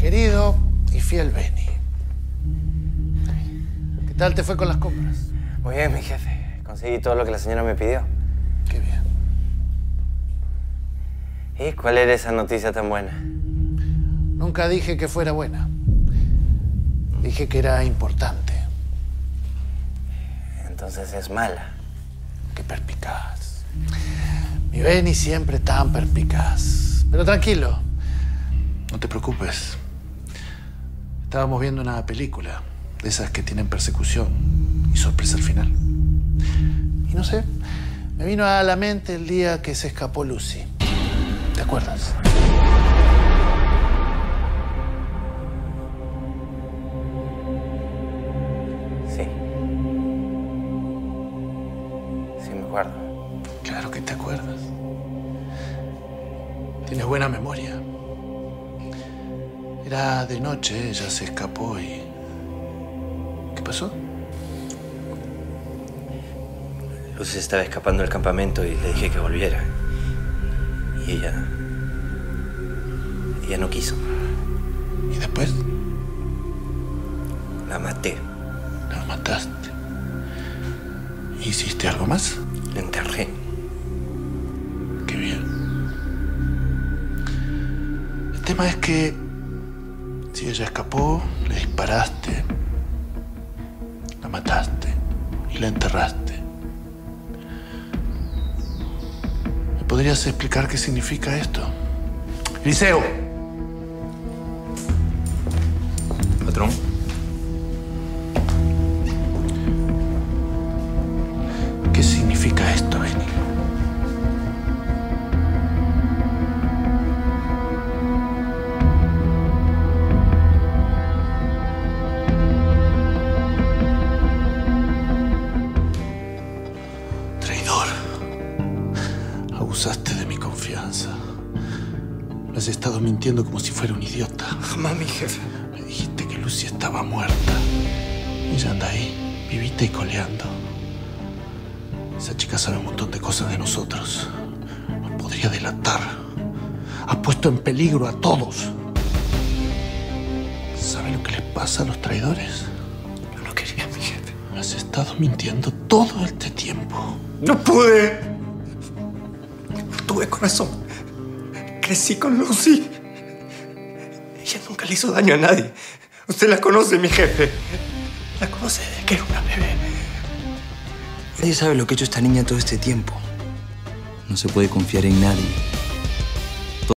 querido y fiel Beni. ¿Qué tal te fue con las compras? Muy bien, mi jefe. Conseguí todo lo que la señora me pidió. Qué bien. ¿Y cuál era esa noticia tan buena? Nunca dije que fuera buena. Dije que era importante. Entonces es mala. Qué perspicaz. Mi Beni siempre tan perspicaz. Pero tranquilo. No te preocupes. Estábamos viendo una película. De esas que tienen persecución y sorpresa al final. Y no sé, me vino a la mente el día que se escapó Lucy. ¿Te acuerdas? Sí. Sí, me acuerdo. Claro que te acuerdas. Tienes buena memoria. Era de noche, ella se escapó y... ¿Qué pasó? Lucy estaba escapando del campamento y le dije que volviera. Y ella no quiso. ¿Y después? La maté. ¿La mataste? ¿Hiciste algo más? La enterré. Qué bien. El tema es que... si ella escapó, le disparaste, la mataste y la enterraste. ¿Me podrías explicar qué significa esto? ¡Eliseo! Patrón. ¿Qué significa esto, Beni? Abusaste de mi confianza. Me has estado mintiendo como si fuera un idiota. Jamás, mi jefe. Me dijiste que Lucy estaba muerta. Ella anda ahí, vivita y coleando. Esa chica sabe un montón de cosas de nosotros. Nos podría delatar. Has puesto en peligro a todos. ¿Sabes lo que les pasa a los traidores? Yo no quería, mi jefe. Me has estado mintiendo todo este tiempo. ¡No pude! Tuve corazón. Crecí con Lucy. Ella nunca le hizo daño a nadie. Usted la conoce, mi jefe. La conoce desde que era una bebé. Nadie sabe lo que ha hecho esta niña todo este tiempo. No se puede confiar en nadie.